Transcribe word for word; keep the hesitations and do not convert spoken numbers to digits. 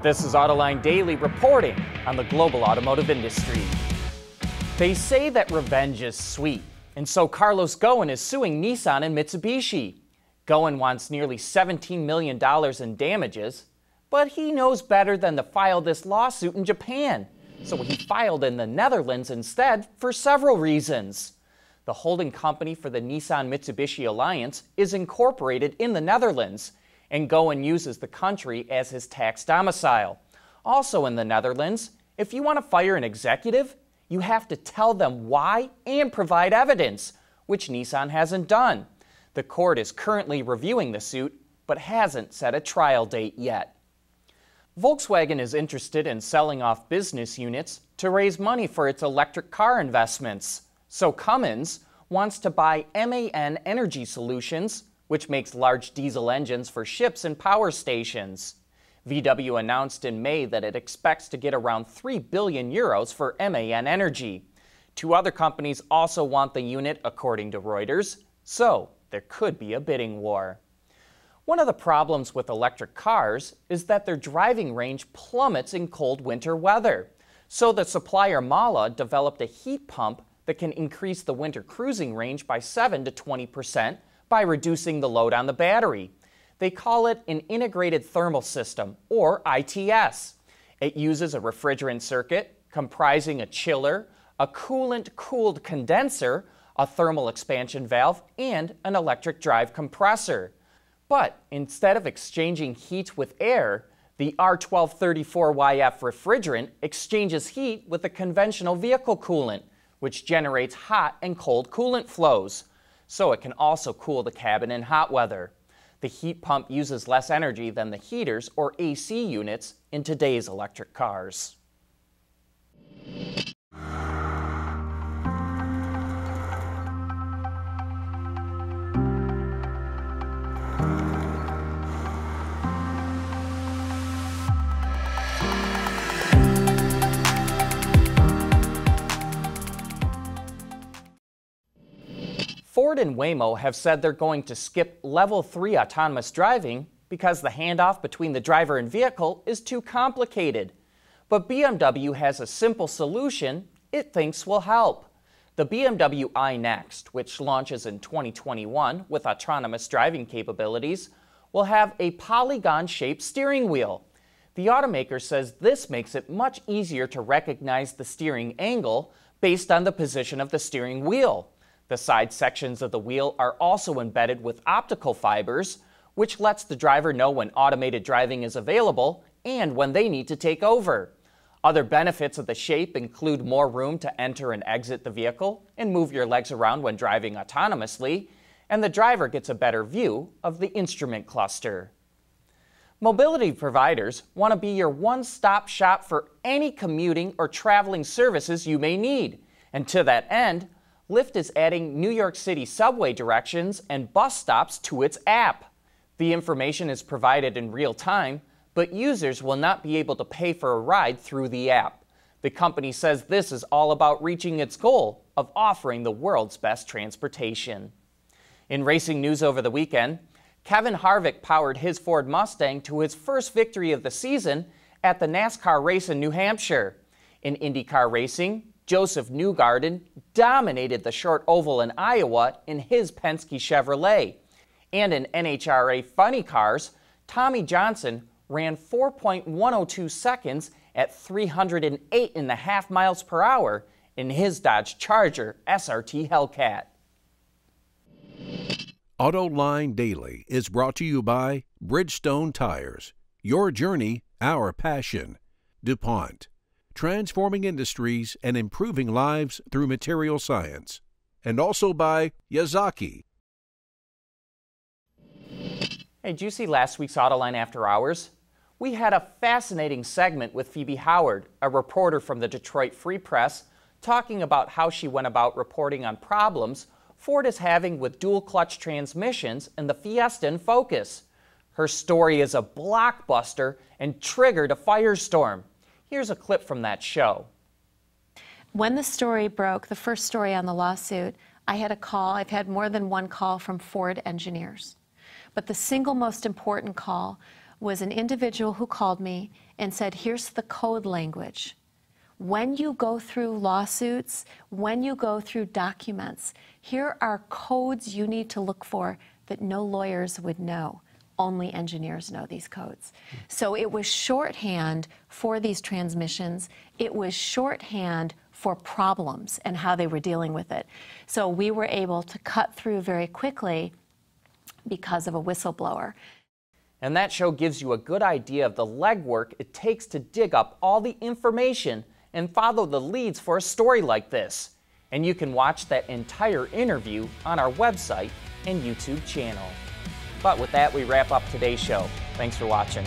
This is Autoline Daily reporting on the global automotive industry. They say that revenge is sweet, and so Carlos Ghosn is suing Nissan and Mitsubishi. Ghosn wants nearly seventeen million dollars in damages, but he knows better than to file this lawsuit in Japan, so he filed in the Netherlands instead for several reasons. The holding company for the Nissan-Mitsubishi alliance is incorporated in the Netherlands, and Ghosn uses the country as his tax domicile. Also in the Netherlands, if you want to fire an executive, you have to tell them why and provide evidence, which Nissan hasn't done. The court is currently reviewing the suit, but hasn't set a trial date yet. Volkswagen is interested in selling off business units to raise money for its electric car investments. So Cummins wants to buy M A N Energy Solutions, which makes large diesel engines for ships and power stations. V W announced in May that it expects to get around three billion euros for M A N Energy. Two other companies also want the unit, according to Reuters, so there could be a bidding war. One of the problems with electric cars is that their driving range plummets in cold winter weather. So the supplier Mahle developed a heat pump that can increase the winter cruising range by seven to twenty percent by reducing the load on the battery. They call it an integrated thermal system, or I T S. It uses a refrigerant circuit comprising a chiller, a coolant-cooled condenser, a thermal expansion valve, and an electric drive compressor. But instead of exchanging heat with air, the R twelve thirty-four Y F refrigerant exchanges heat with the conventional vehicle coolant, which generates hot and cold coolant flows. So it can also cool the cabin in hot weather. The heat pump uses less energy than the heaters or A C units in today's electric cars. Ford and Waymo have said they're going to skip level three autonomous driving because the handoff between the driver and vehicle is too complicated. But B M W has a simple solution it thinks will help. The B M W iNEXT, which launches in twenty twenty-one with autonomous driving capabilities, will have a polygon-shaped steering wheel. The automaker says this makes it much easier to recognize the steering angle based on the position of the steering wheel. The side sections of the wheel are also embedded with optical fibers, which lets the driver know when automated driving is available and when they need to take over. Other benefits of the shape include more room to enter and exit the vehicle and move your legs around when driving autonomously, and the driver gets a better view of the instrument cluster. Mobility providers want to be your one-stop shop for any commuting or traveling services you may need, and to that end, Lyft is adding New York City subway directions and bus stops to its app. The information is provided in real time, but users will not be able to pay for a ride through the app. The company says this is all about reaching its goal of offering the world's best transportation. In racing news over the weekend, Kevin Harvick powered his Ford Mustang to his first victory of the season at the NASCAR race in New Hampshire. In IndyCar racing, Joseph Newgarden dominated the short oval in Iowa in his Penske Chevrolet. And in N H R A funny cars, Tommy Johnson ran four point one oh two seconds at three hundred eight and a half miles per hour in his Dodge Charger S R T Hellcat. Autoline Daily is brought to you by Bridgestone Tires. Your journey, our passion. DuPont. Transforming industries and improving lives through material science. And also by Yazaki. Hey, did you see last week's Autoline After Hours? We had a fascinating segment with Phoebe Howard, a reporter from the Detroit Free Press, talking about how she went about reporting on problems Ford is having with dual-clutch transmissions in the Fiesta and Focus. Her story is a blockbuster and triggered a firestorm. Here's a clip from that show. When the story broke, the first story on the lawsuit, I had a call. I've had more than one call from Ford engineers. But the single most important call was an individual who called me and said, here's the code language. When you go through lawsuits, when you go through documents, here are codes you need to look for that no lawyers would know. Only engineers know these codes. So it was shorthand for these transmissions. It was shorthand for problems and how they were dealing with it. So we were able to cut through very quickly because of a whistleblower. And that show gives you a good idea of the legwork it takes to dig up all the information and follow the leads for a story like this. And you can watch that entire interview on our website and YouTube channel. But with that, we wrap up today's show. Thanks for watching.